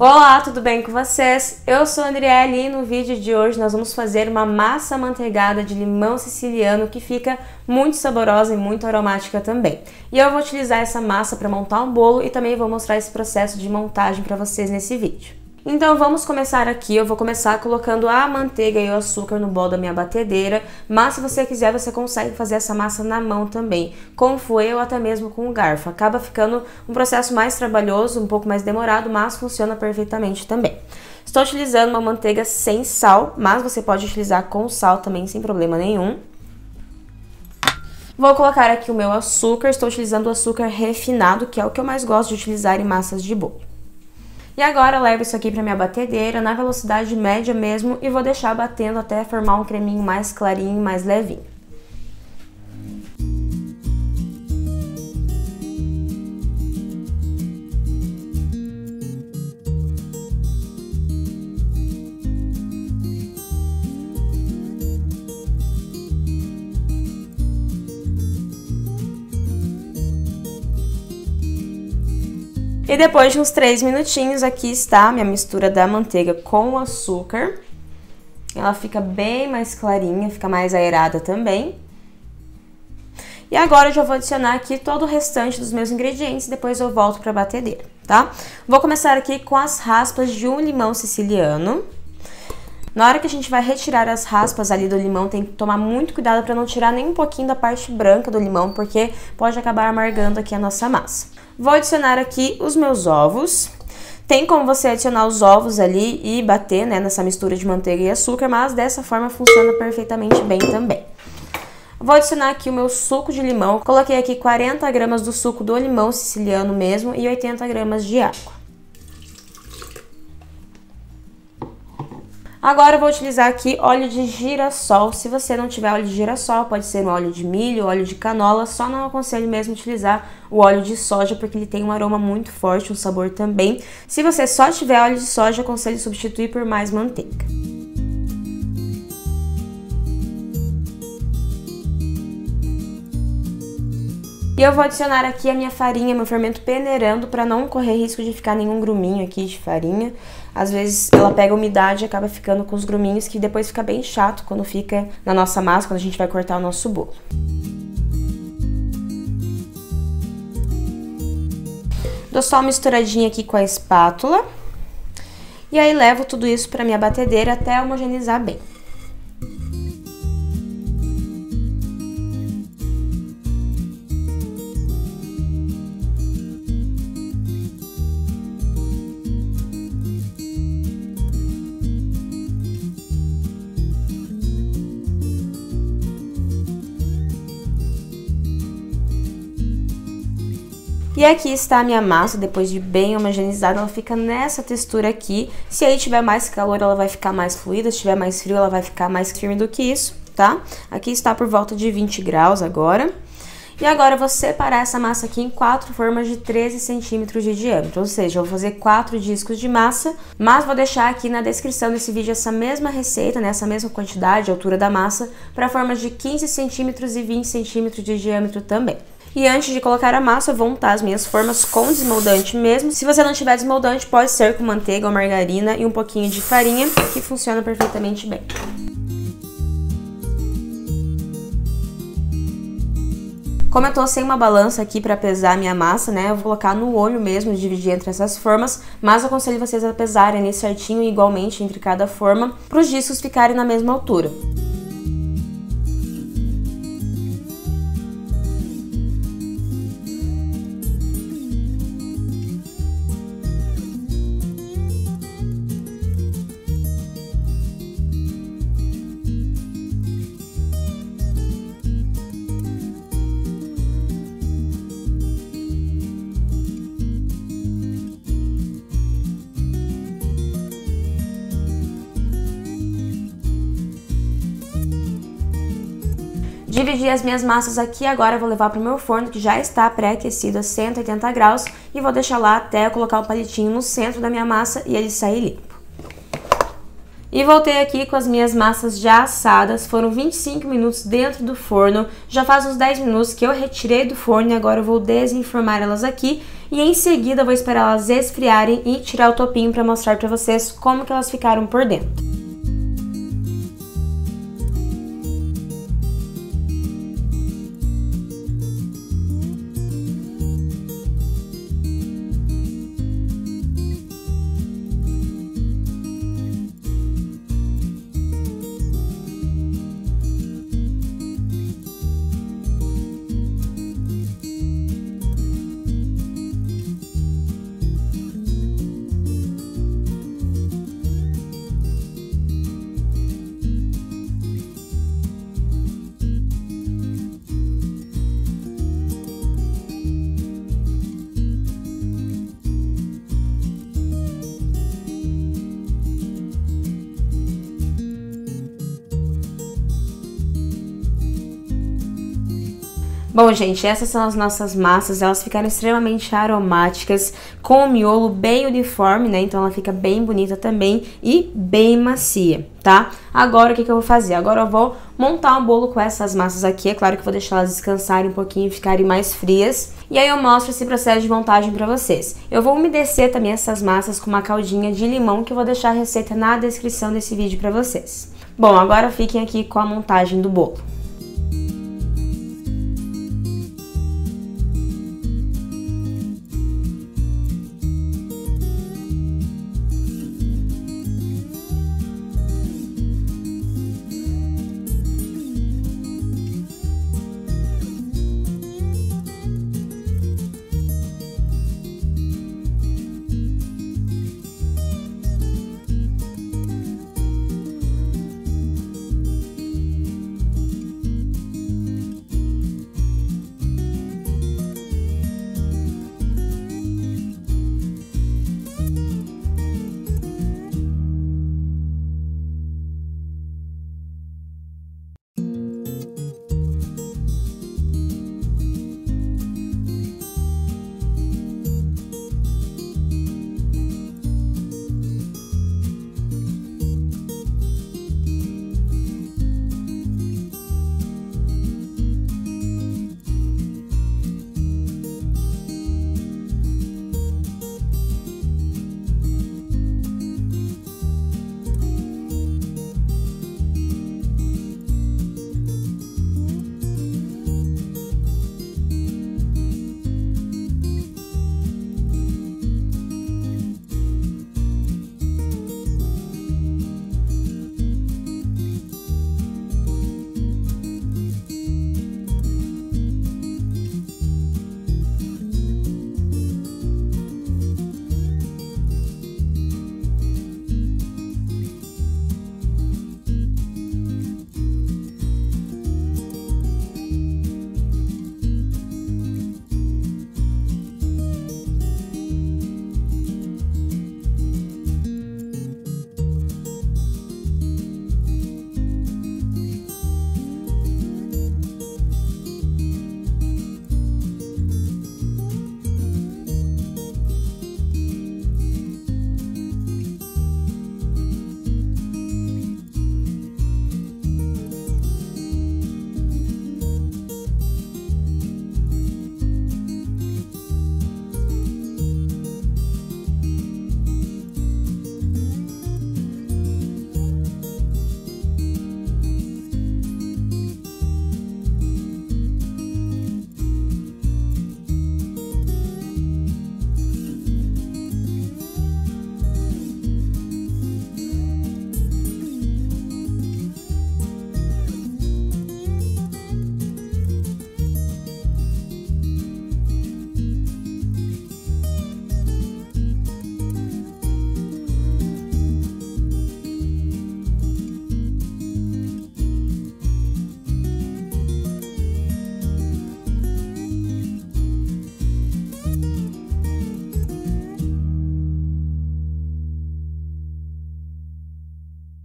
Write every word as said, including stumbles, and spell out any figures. Olá, tudo bem com vocês? Eu sou a Andrieli e no vídeo de hoje nós vamos fazer uma massa manteigada de limão siciliano que fica muito saborosa e muito aromática também. E eu vou utilizar essa massa para montar um bolo e também vou mostrar esse processo de montagem para vocês nesse vídeo. Então vamos começar aqui, eu vou começar colocando a manteiga e o açúcar no bol da minha batedeira, mas se você quiser você consegue fazer essa massa na mão também, com o fouet ou até mesmo com o garfo. Acaba ficando um processo mais trabalhoso, um pouco mais demorado, mas funciona perfeitamente também. Estou utilizando uma manteiga sem sal, mas você pode utilizar com sal também, sem problema nenhum. Vou colocar aqui o meu açúcar, estou utilizando o açúcar refinado, que é o que eu mais gosto de utilizar em massas de bolo. E agora eu levo isso aqui para minha batedeira, na velocidade média mesmo, e vou deixar batendo até formar um creminho mais clarinho, mais levinho. E depois de uns três minutinhos, aqui está a minha mistura da manteiga com o açúcar. Ela fica bem mais clarinha, fica mais aerada também. E agora eu já vou adicionar aqui todo o restante dos meus ingredientes e depois eu volto para a batedeira, tá? Vou começar aqui com as raspas de um limão siciliano. Na hora que a gente vai retirar as raspas ali do limão, tem que tomar muito cuidado para não tirar nem um pouquinho da parte branca do limão, porque pode acabar amargando aqui a nossa massa. Vou adicionar aqui os meus ovos. Tem como você adicionar os ovos ali e bater, né, nessa mistura de manteiga e açúcar, mas dessa forma funciona perfeitamente bem também. Vou adicionar aqui o meu suco de limão. Coloquei aqui quarenta gramas do suco do limão siciliano mesmo e oitenta gramas de água. Agora eu vou utilizar aqui óleo de girassol. Se você não tiver óleo de girassol, pode ser um óleo de milho, óleo de canola, só não aconselho mesmo utilizar o óleo de soja, porque ele tem um aroma muito forte, um sabor também. Se você só tiver óleo de soja, aconselho substituir por mais manteiga. E eu vou adicionar aqui a minha farinha, meu fermento peneirando, para não correr risco de ficar nenhum gruminho aqui de farinha. Às vezes ela pega umidade e acaba ficando com os gruminhos, que depois fica bem chato quando fica na nossa massa, quando a gente vai cortar o nosso bolo. Dou só uma misturadinha aqui com a espátula. E aí levo tudo isso para minha batedeira até homogeneizar bem. E aqui está a minha massa, depois de bem homogeneizada, ela fica nessa textura aqui. Se aí tiver mais calor, ela vai ficar mais fluida, se tiver mais frio, ela vai ficar mais firme do que isso, tá? Aqui está por volta de vinte graus agora. E agora eu vou separar essa massa aqui em quatro formas de treze centímetros de diâmetro, ou seja, eu vou fazer quatro discos de massa, mas vou deixar aqui na descrição desse vídeo essa mesma receita, né, essa mesma quantidade, altura da massa, para formas de quinze centímetros e vinte centímetros de diâmetro também. E antes de colocar a massa, eu vou untar as minhas formas com desmoldante mesmo. Se você não tiver desmoldante, pode ser com manteiga ou margarina e um pouquinho de farinha, que funciona perfeitamente bem. Como eu tô sem uma balança aqui pra pesar a minha massa, né, eu vou colocar no olho mesmo, dividir entre essas formas, mas eu aconselho vocês a pesarem ali certinho, igualmente entre cada forma, para os discos ficarem na mesma altura. Dividi as minhas massas aqui, agora eu vou levar para o meu forno, que já está pré-aquecido a cento e oitenta graus, e vou deixar lá até eu colocar o palitinho no centro da minha massa e ele sair limpo. E voltei aqui com as minhas massas já assadas, foram vinte e cinco minutos dentro do forno, já faz uns dez minutos que eu retirei do forno e agora eu vou desenformar elas aqui. E em seguida eu vou esperar elas esfriarem e tirar o topinho para mostrar para vocês como que elas ficaram por dentro. Bom, gente, essas são as nossas massas, elas ficaram extremamente aromáticas, com o miolo bem uniforme, né? Então ela fica bem bonita também e bem macia, tá? Agora o que que eu vou fazer? Agora eu vou montar um bolo com essas massas aqui, é claro que eu vou deixar elas descansarem um pouquinho e ficarem mais frias. E aí eu mostro esse processo de montagem pra vocês. Eu vou umedecer também essas massas com uma caldinha de limão, que eu vou deixar a receita na descrição desse vídeo pra vocês. Bom, agora fiquem aqui com a montagem do bolo.